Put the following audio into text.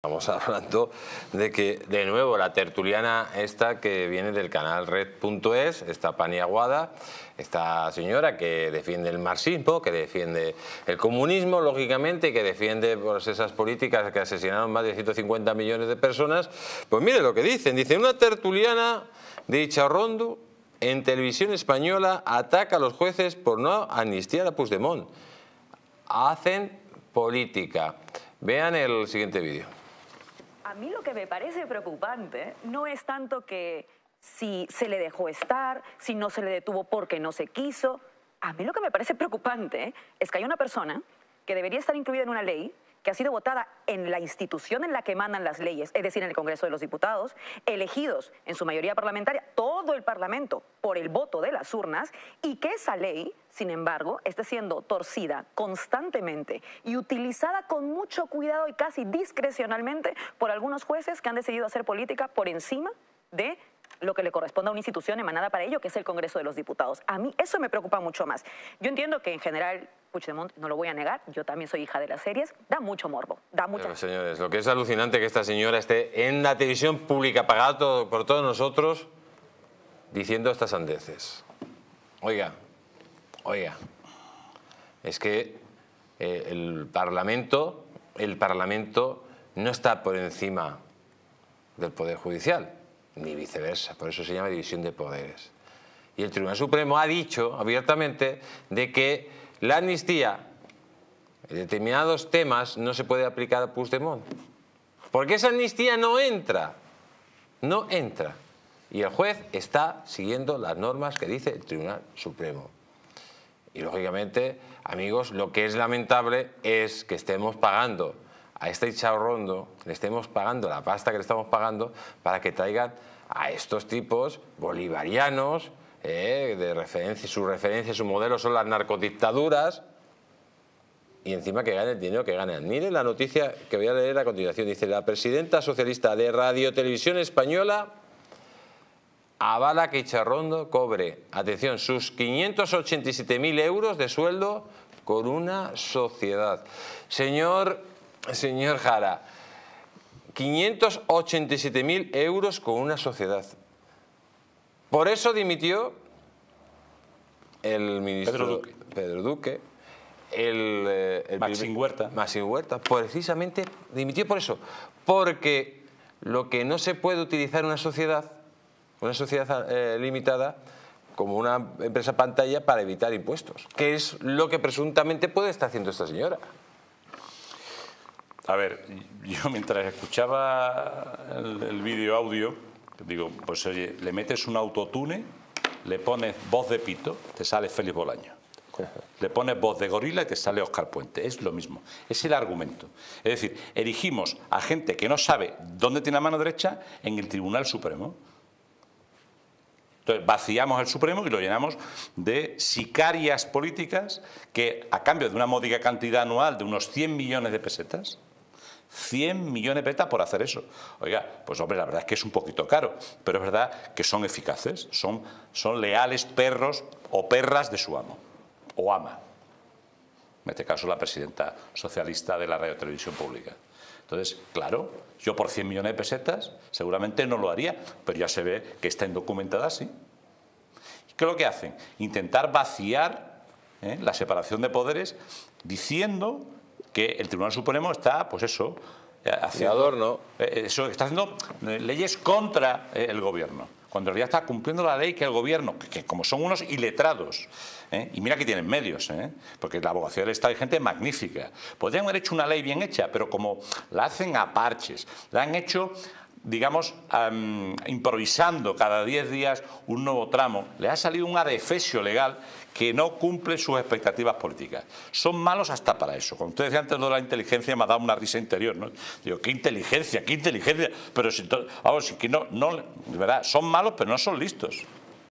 Estamos hablando de que, de nuevo, la tertuliana esta que viene del canal Red.es, esta paniaguada, esta señora que defiende el marxismo, que defiende el comunismo, lógicamente, que defiende pues, esas políticas que asesinaron más de 150 millones de personas, pues mire lo que dicen. Dice, una tertuliana de Intxaurrondo en televisión española ataca a los jueces por no amnistiar a Puigdemont. Hacen política. Vean el siguiente vídeo. A mí lo que me parece preocupante no es tanto que si se le dejó estar, si no se le detuvo porque no se quiso. A mí lo que me parece preocupante es que hay una persona que debería estar incluida en una ley que ha sido votada en la institución en la que mandan las leyes, es decir, en el Congreso de los Diputados, elegidos en su mayoría parlamentaria, todo el Parlamento, por el voto de las urnas, y que esa ley, sin embargo, esté siendo torcida constantemente y utilizada con mucho cuidado y casi discrecionalmente por algunos jueces que han decidido hacer política por encima de lo que le corresponde a una institución emanada para ello, que es el Congreso de los Diputados. A mí eso me preocupa mucho más. Yo entiendo que en general Puigdemont, no lo voy a negar, yo también soy hija de las series, da mucho morbo, da mucho... Pero, señores, lo que es alucinante que esta señora esté en la televisión pública pagada por todos nosotros diciendo estas sandeces. Oiga, es que el Parlamento no está por encima del Poder Judicial, ni viceversa, por eso se llama división de poderes. Y el Tribunal Supremo ha dicho abiertamente de que la amnistía en determinados temas no se puede aplicar a Puigdemont, porque esa amnistía no entra. Y el juez está siguiendo las normas que dice el Tribunal Supremo. Y lógicamente, amigos, lo que es lamentable es que estemos pagando a este Intxaurrondo, le estemos pagando la pasta que le estamos pagando para que traigan a estos tipos bolivarianos, de referencia, su modelo son las narcodictaduras, y encima que ganen el dinero que ganan. Miren la noticia que voy a leer a continuación. Dice, la presidenta socialista de Radio Televisión Española avala que Intxaurrondo cobre, atención, sus 587.000 euros de sueldo con una sociedad. Señor Jara, 587.000 euros con una sociedad. Por eso dimitió el ministro Pedro Duque, Maxim Huerta, precisamente dimitió por eso, porque lo que no se puede utilizar en una sociedad limitada como una empresa pantalla para evitar impuestos, que es lo que presuntamente puede estar haciendo esta señora. A ver, yo mientras escuchaba el vídeo audio, digo, pues oye, le metes un autotune, le pones voz de pito, te sale Félix Bolaño. Le pones voz de gorila y te sale Óscar Puente. Es lo mismo, es el argumento. Es decir, erigimos a gente que no sabe dónde tiene la mano derecha en el Tribunal Supremo. Entonces vaciamos el Supremo y lo llenamos de sicarias políticas que, a cambio de una módica cantidad anual de unos 100 millones de pesetas, 100 millones de pesetas por hacer eso. Oiga, pues hombre, la verdad es que es un poquito caro, pero es verdad que son eficaces, son leales perros o perras de su amo o ama. En este caso la presidenta socialista de la Radio Televisión Pública. Entonces, claro, yo por 100 millones de pesetas seguramente no lo haría, pero ya se ve que está indocumentada así. ¿Qué es lo que hacen? Intentar vaciar la separación de poderes diciendo que el Tribunal Supremo está, pues eso, haciendo leyes contra el gobierno, cuando en realidad está cumpliendo la ley que el gobierno, que como son unos iletrados, y mira que tienen medios, porque la abogacía del Estado hay gente magnífica, podrían haber hecho una ley bien hecha, pero como la hacen a parches, la han hecho, digamos, improvisando cada 10 días un nuevo tramo, le ha salido un adefesio legal que no cumple sus expectativas políticas. Son malos hasta para eso. Cuando usted decía antes de la inteligencia, me ha dado una risa interior, ¿no? Digo, qué inteligencia, pero si, vamos, que no, de verdad, son malos pero no son listos.